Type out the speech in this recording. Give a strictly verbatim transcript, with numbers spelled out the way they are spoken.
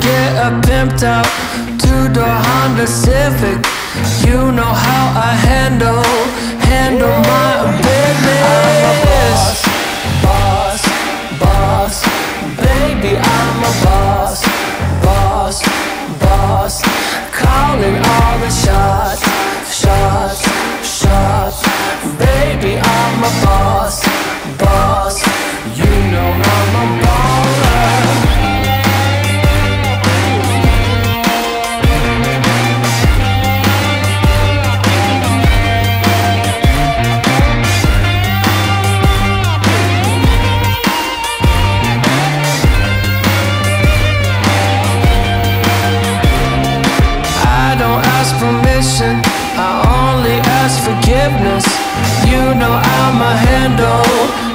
get a pimped out two-door Honda Civic. You know how I handle, handle my business. I'm a boss, boss, boss. Baby, I'm a boss, boss, boss. Calling all the shots, shots, shots. Baby, I'm a boss, boss. You know I'm a baller. I only ask forgiveness. You know I'ma handle